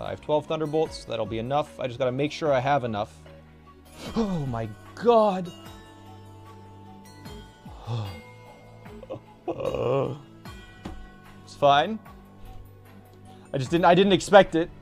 I have 12 Thunderbolts. That'll be enough. I just gotta make sure I have enough. Oh my god! It's fine. I didn't expect it.